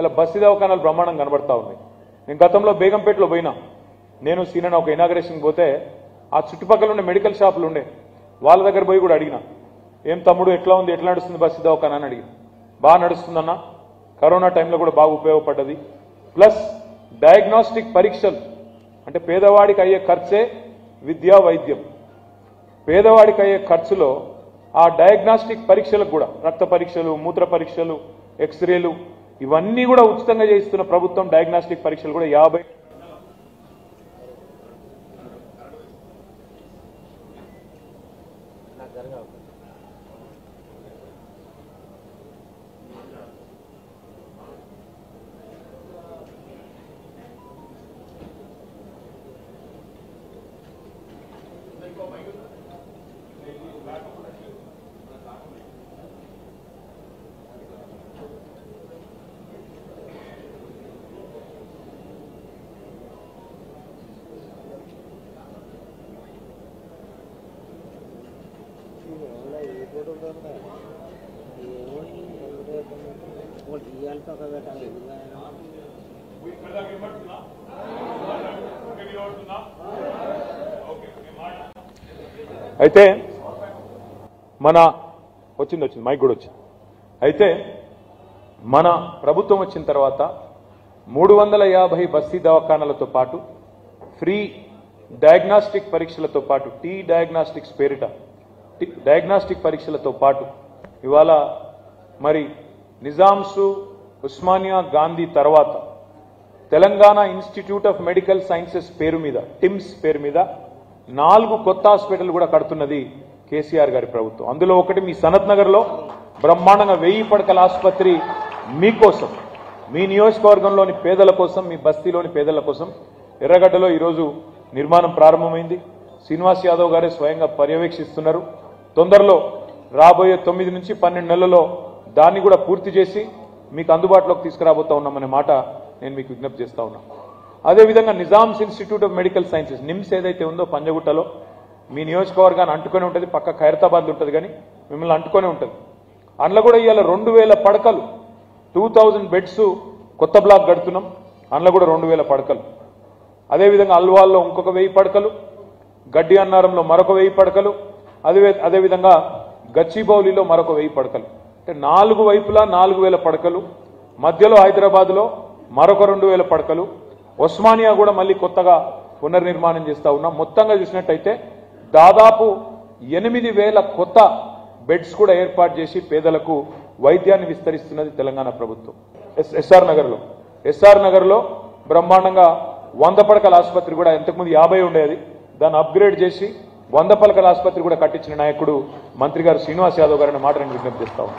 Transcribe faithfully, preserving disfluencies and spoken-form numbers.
ఇలా బస్సు దవాఖానాలు బ్రహ్మాండం కనబడతా ఉంది. నేను గతంలో బేగంపేటలో పోయినా, నేను సీనియర్ ఒక ఇనాగరేషన్ పోతే ఆ చుట్టుపక్కల ఉండే మెడికల్ షాపులు ఉండే వాళ్ళ దగ్గర పోయి కూడా అడిగిన, ఏం తమ్ముడు ఎట్లా ఉంది, ఎట్లా నడుస్తుంది బస్సు దవాఖానా అని అడిగిన. బాగా నడుస్తుందన్న, కరోనా టైంలో కూడా బాగా ఉపయోగపడ్డది. ప్లస్ డయాగ్నోస్టిక్ పరీక్షలు అంటే పేదవాడికి అయ్యే ఖర్చే విద్యా వైద్యం. పేదవాడికి అయ్యే ఖర్చులో ఆ డయాగ్నాస్టిక్ పరీక్షలకు కూడా రక్త పరీక్షలు, మూత్ర పరీక్షలు, ఎక్స్రేలు ఇవన్నీ కూడా ఉచితంగా చేయిస్తున్న ప్రభుత్వం. డయాగ్నాస్టిక్ పరీక్షలు కూడా యాభై అయితే మన వచ్చింది వచ్చింది మైక్ కూడా వచ్చింది. అయితే మన ప్రభుత్వం వచ్చిన తర్వాత మూడు వందల యాభై బస్తీ దవాఖానాలతో పాటు ఫ్రీ డయాగ్నాస్టిక్ పరీక్షలతో పాటు టీ డయాగ్నాస్టిక్స్ పేరిట డయాగ్నాస్టిక్ పరీక్షలతో పాటు ఇవాళ మరి నిజాంసు ఉస్మానియా గాంధీ తర్వాత Telangana institute of medical sciences పేరు మీద, టిమ్స్ పేరు మీద నాలుగు కొత్త హాస్పిటల్ కూడా కడుతున్నది కేసీఆర్ గారి ప్రభుత్వం. అందులో ఒకటి మీ సనత్ నగర్లో బ్రహ్మాండంగా వెయ్యి పడకల ఆసుపత్రి మీకోసం, మీ నియోజకవర్గంలోని పేదల కోసం, మీ బస్తీలోని పేదల కోసం. ఎర్రగడ్డలో ఈరోజు నిర్మాణం ప్రారంభమైంది. శ్రీనివాస్ యాదవ్ గారే స్వయంగా పర్యవేక్షిస్తున్నారు. తొందరలో రాబోయే తొమ్మిది నుంచి పన్నెండు నెలల్లో దాన్ని కూడా పూర్తి చేసి మీకు అందుబాటులోకి తీసుకురాబోతా ఉన్నామనే మాట నేను మీకు విజ్ఞప్తి చేస్తా ఉన్నాను. అదేవిధంగా Nizam's institute of medical sciences NIMS ఏదైతే ఉందో పంజగుట్టలో మీ నియోజకవర్గాన్ని అంటుకొని ఉంటుంది, పక్క ఖైరతాబాద్ ఉంటుంది కానీ మిమ్మల్ని అంటుకొని ఉంటుంది. అందులో కూడా ఇవాళ రెండు వేల పడకలు టూ థౌజండ్ బెడ్స్ కొత్త బ్లాక్ కడుతున్నాం. అందులో కూడా రెండు వేల పడకలు. అదేవిధంగా అల్వాల్లో ఇంకొక వెయ్యి పడకలు, గడ్డి అన్నారంలో మరొక వెయ్యి పడకలు, అదే అదేవిధంగా గచ్చిబౌలిలో మరొక వెయ్యి పడకలు. అంటే నాలుగు వైపులా నాలుగు వేల పడకలు, మధ్యలో హైదరాబాద్లో మరొక రెండు వేల పడకలు, ఉస్మానియా కూడా మళ్ళీ కొత్తగా పునర్నిర్మాణం చేస్తూ ఉన్నాం. మొత్తంగా చూసినట్టయితే దాదాపు ఎనిమిది వేల కొత్త బెడ్స్ కూడా ఏర్పాటు చేసి పేదలకు వైద్యాన్ని విస్తరిస్తున్నది తెలంగాణ ప్రభుత్వం. ఎస్ ఎస్ఆర్ నగర్లో ఎస్ఆర్ నగర్లో బ్రహ్మాండంగా వంద పడకల ఆసుపత్రి కూడా, ఇంతకుముందు యాభై ఉండేది, దాన్ని అప్గ్రేడ్ చేసి వంద పడకల ఆసుపత్రి కూడా కట్టించిన నాయకుడు మంత్రి గారు శ్రీనివాస్ యాదవ్ గారు అనే మాట నేను విజ్ఞప్తి చేస్తా ఉన్నాను.